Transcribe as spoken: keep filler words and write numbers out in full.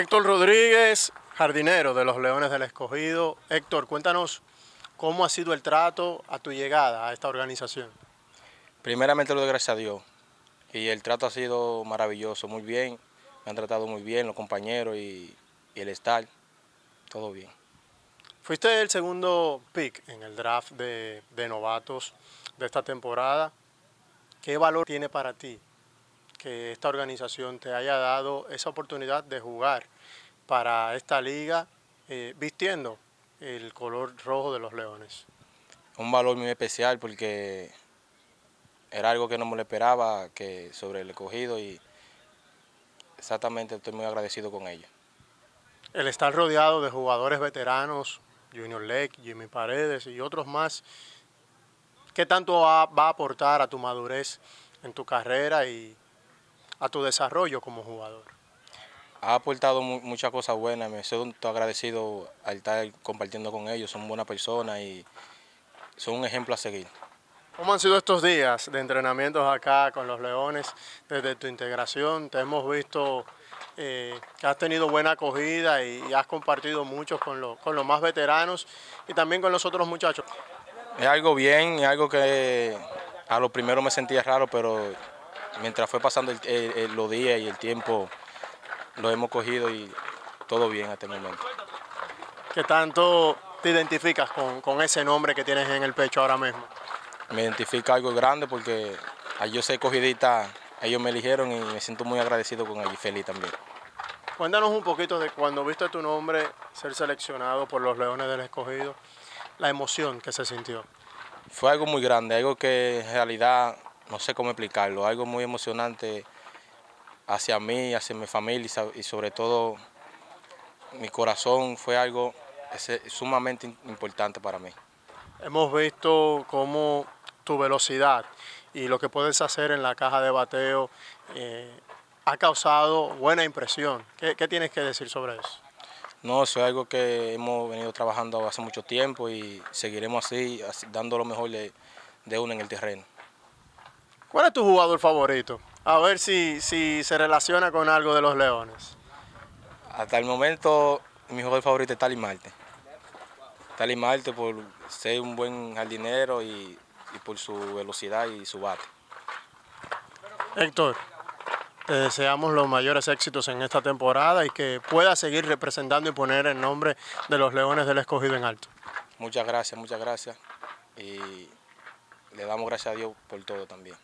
Héctor Rodríguez, jardinero de los Leones del Escogido. Héctor, cuéntanos cómo ha sido el trato a tu llegada a esta organización. Primeramente lo doy gracias a Dios, y el trato ha sido maravilloso, muy bien, me han tratado muy bien los compañeros y, y el estar, todo bien. Fuiste el segundo pick en el draft de, de novatos de esta temporada. ¿Qué valor tiene para ti que esta organización te haya dado esa oportunidad de jugar para esta liga eh, vistiendo el color rojo de los Leones? Un valor muy especial porque era algo que no me lo esperaba, que sobre el Escogido, y exactamente estoy muy agradecido con ella. El estar rodeado de jugadores veteranos, Junior Lake, Jimmy Paredes y otros más, ¿qué tanto va, va a aportar a tu madurez en tu carrera y a tu desarrollo como jugador? Ha aportado mu muchas cosas buenas, me siento agradecido al estar compartiendo con ellos, son buenas personas y son un ejemplo a seguir. ¿Cómo han sido estos días de entrenamientos acá con los Leones desde tu integración? Te hemos visto eh, que has tenido buena acogida y, y has compartido mucho con, lo, con los más veteranos y también con los otros muchachos. Es algo bien, es algo que a lo primero me sentía raro, pero mientras fue pasando el, el, el, los días y el tiempo, lo hemos cogido y todo bien hasta el momento. ¿Qué tanto te identificas con, con ese nombre que tienes en el pecho ahora mismo? Me identifica algo grande porque al yo ser cogidita, ellos me eligieron y me siento muy agradecido con ellos y feliz también. Cuéntanos un poquito de cuando viste tu nombre ser seleccionado por los Leones del Escogido, la emoción que se sintió. Fue algo muy grande, algo que en realidad no sé cómo explicarlo, algo muy emocionante hacia mí, hacia mi familia y sobre todo mi corazón. Fue algo sumamente importante para mí. Hemos visto cómo tu velocidad y lo que puedes hacer en la caja de bateo eh, ha causado buena impresión. ¿Qué, qué tienes que decir sobre eso? No, eso es algo que hemos venido trabajando hace mucho tiempo y seguiremos así, así dando lo mejor de, de uno en el terreno. ¿Cuál es tu jugador favorito? A ver si, si se relaciona con algo de los Leones. Hasta el momento, mi jugador favorito es Talimarte. Talimarte por ser un buen jardinero y, y por su velocidad y su bate. Héctor, te deseamos los mayores éxitos en esta temporada y que puedas seguir representando y poner el nombre de los Leones del Escogido en alto. Muchas gracias, muchas gracias. Y le damos gracias a Dios por todo también.